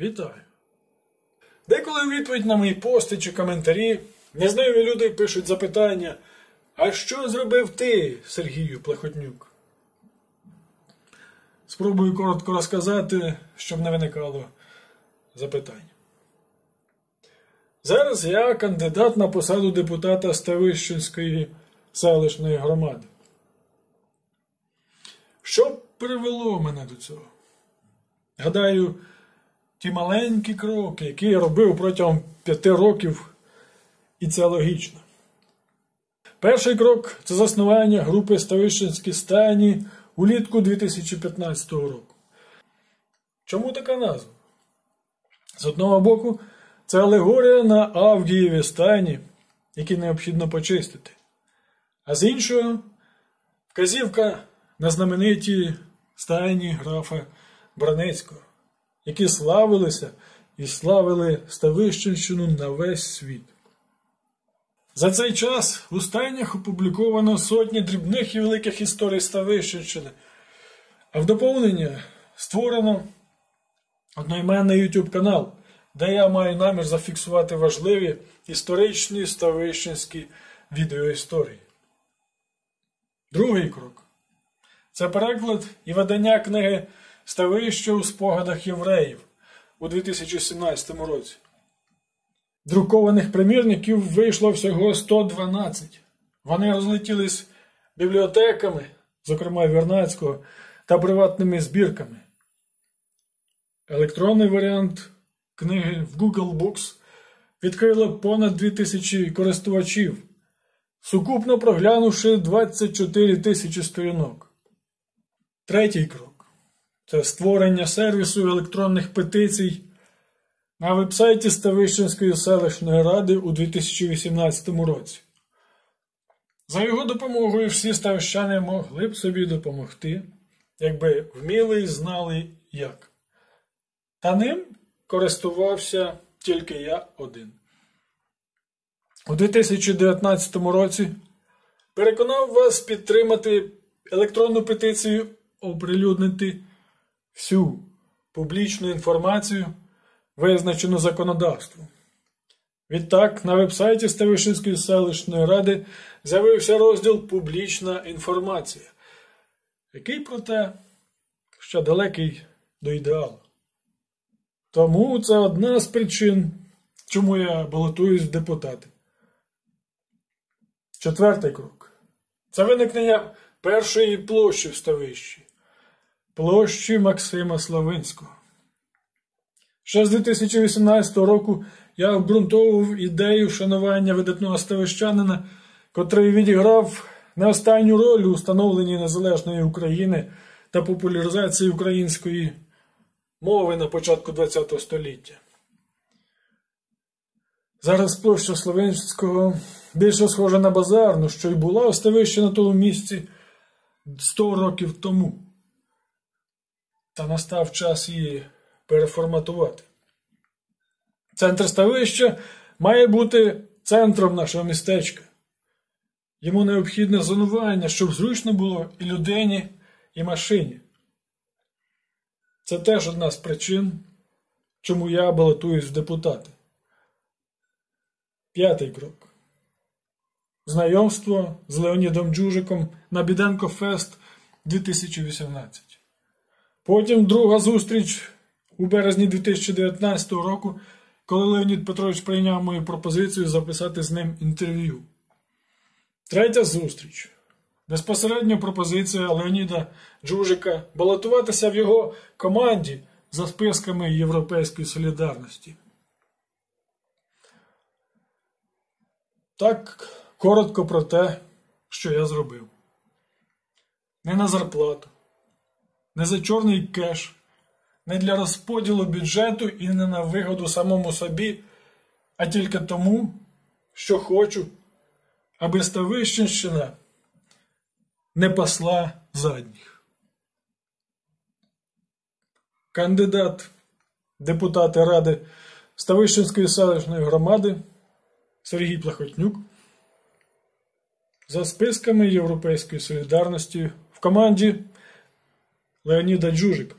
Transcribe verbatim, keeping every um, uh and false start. Вітаю! Деколи у відповідь на мої пости чи коментарі незнайомі люди пишуть запитання: а що зробив ти, Сергію Плахотнюк? Спробую коротко розказати, щоб не виникало запитань. Зараз я кандидат на посаду депутата Ставищенської селищної громади. Що привело мене до цього? Гадаю, ті маленькі кроки, які я робив протягом п'яти років, і це логічно. Перший крок – це заснування групи «Ставищенські стайні» улітку дві тисячі п'ятнадцятого року. Чому така назва? З одного боку, це алегорія на Авгієві стайні, які необхідно почистити. А з іншого – вказівка на знамениті стайні графа Браницького, які славилися і славили Ставищенщину на весь світ. За цей час у стайнях опубліковано сотні дрібних і великих історій Ставищенщини, а в доповнення створено одноіменний ютуб-канал, де я маю намір зафіксувати важливі історичні ставищенські відеоісторії. Другий крок – це переклад і видання книги «Ставище що у спогадах євреїв» у дві тисячі сімнадцятому році. Друкованих примірників вийшло всього сто дванадцять. Вони розлетілись бібліотеками, зокрема Вернадського, та приватними збірками. Електронний варіант книги в Google Books відкрило понад дві тисячі користувачів, сукупно проглянувши двадцять чотири тисячі сторінок. Третій крок – це створення сервісу електронних петицій на вебсайті Ставищенської селищної ради у дві тисячі вісімнадцятому році. За його допомогою всі ставищани могли б собі допомогти, якби вміли і знали як. Та ним користувався тільки я один. У дві тисячі дев'ятнадцятому році переконав вас підтримати електронну петицію, оприлюднити всю публічну інформацію, визначену законодавством. Відтак, на вебсайті Ставищенської селищної ради з'явився розділ «Публічна інформація», який, проте, ще далекий до ідеалу. Тому це одна з причин, чому я балотуюсь в депутати. Четвертий крок – це виникнення першої площі в Ставищі – площі Максима Славинського. Ще з дві тисячі вісімнадцятого року я обґрунтовував ідею вшанування видатного ставищанина, котрий відіграв не останню роль у становленні незалежної України та популяризації української мови на початку ХХ століття. Зараз площа Славинського більше схожа на базарну, що й була у Ставищі на тому місці сто років тому. Та настав час її переформатувати. Центр Ставища має бути центром нашого містечка. Йому необхідне зонування, щоб зручно було і людині, і машині. Це теж одна з причин, чому я балотуюсь в депутати. П'ятий крок. Знайомство з Леонідом Джужиком на Бідненко-фест дві тисячі вісімнадцятому. Потім друга зустріч у березні дві тисячі дев'ятнадцятого року, коли Леонід Петрович прийняв мою пропозицію записати з ним інтерв'ю. Третя зустріч. Безпосередньо пропозиція Леоніда Джужика балотуватися в його команді за списками Європейської солідарності. Так, коротко про те, що я зробив. Не на зарплату, не за чорний кеш, не для розподілу бюджету і не на вигоду самому собі, а тільки тому, що хочу, аби Ставищенщина не пасла задніх. Кандидат депутата Ради Ставищенської селищної громади Сергій Плахотнюк за списками Європейської солідарності в команді Леоніда Джужика.